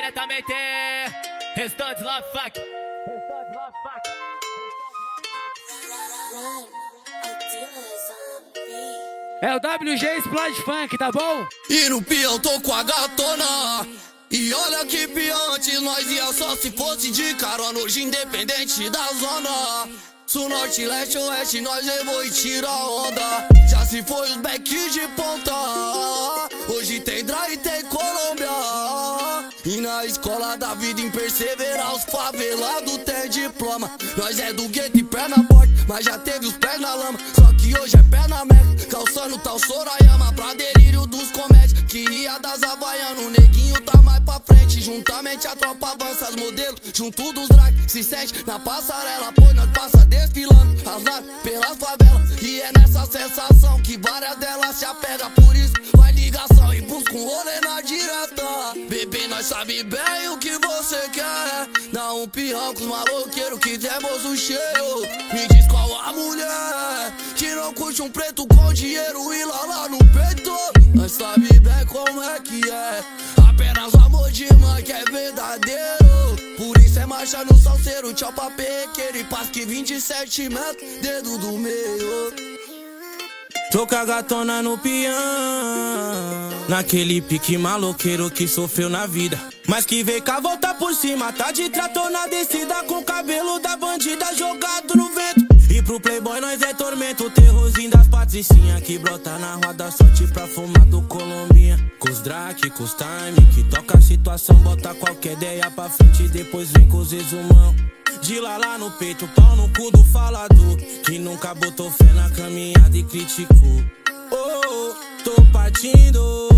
diretamente Restante Love Fuck. É o WG Explode Funk, tá bom? E no pião tô com a gatona. E olha que pião, antes nós ia só se fosse de carona. Hoje independente da zona, sul, norte, leste, oeste, nós levou e tira a onda. Já se foi os backs de ponta, hoje tem dry e tem Colômbia. E na escola da vida em perseverar, os favelados tem diploma. Nós é do gueto e pé na porta, mas já teve os pés na lama. Só que hoje é pé na merda, calçando tal Sorayama. Pra delírio dos comédias, que ria das havaianas. O neguinho tá mais pra frente, juntamente a tropa avança. As modelos, junto dos drag, se sente na passarela. Pois nós passa desfilando, azar pelas favelas. E é nessa sensação que várias delas se apegam. Por isso vai ligação e busca um rolê na direta. Bebê, nós sabe bem o que você quer. Dá um pirão com os maloqueiros que demos o cheiro. Me diz qual a mulher que não curte um preto com dinheiro e lá no peito. Nós sabe bem como é que é. Apenas o amor de mãe que é verdadeiro. Por isso é marcha no salseiro, tchau pra pequeno e paz que 27 metros, dedo do meio. Tô com a gatona no pião, naquele pique maloqueiro que sofreu na vida, mas que veio cá voltar por cima. Tá de trator na descida, com o cabelo da bandida jogado no vento. E pro playboy nós é tormento, o terrorzinho das patricinhas que brota na rua da sorte pra fumar do Colômbia. Com os drake, com os time, que toca a situação, bota qualquer ideia pra frente e depois vem com os exumão. De lá no peito, pau no cu do falador, que nunca botou fé na caminhada e criticou. Oh, tô partindo.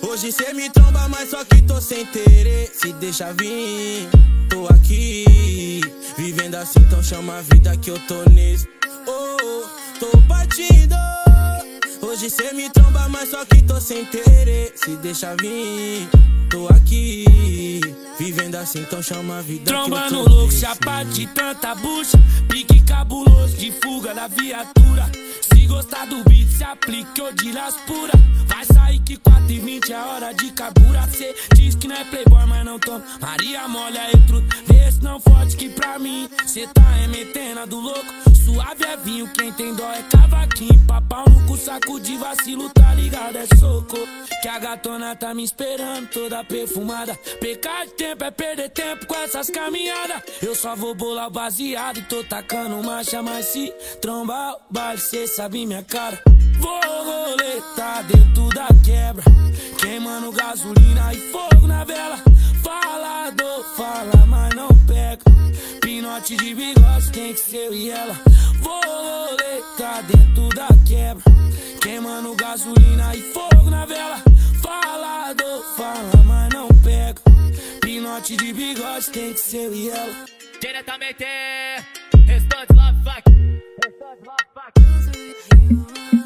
Hoje cê me tromba, mas só que tô sem interesse. Se deixa vir, tô aqui. Vivendo assim, então chama a vida que eu tô nesse. Oh, tô partindo. Hoje cê me tromba, mas só que tô sem interesse. Se deixa vir, tô aqui. Vivendo assim, então chama a vida tromba que eu tô nesse. Tromba no louco, chapa de tanta bucha. Pique cabuloso de fuga da viatura. Se gostar do beat, se aplica, eu de las pura. Vai sair que 4:20 é hora de cabura. Cê diz que não é playboy, mas não toma Maria molha e truta. Desse não fode que pra mim cê tá remetendo do louco. Suave é vinho, quem tem dó é cavaquinho. Papau no cu, saco de vacilo, tá ligado, é soco. Que a gatona tá me esperando, toda perfumada. Pecar de tempo é perder tempo com essas caminhadas. Eu só vou bolar baseado e tô tacando marcha. Mas se trombar o baile, cê sabe minha cara. Vou roletar dentro da quebra, queimando gasolina e fogo na vela. Falador fala, mas não pega. Pinote de bigode tem que ser eu e ela. Vou roletar dentro da quebra, queimando gasolina e fogo na vela. Falador fala, mas não pega. Pinote de bigode tem que ser eu e ela. Diretamente Restante Love Fuck. Restante Love Fuck.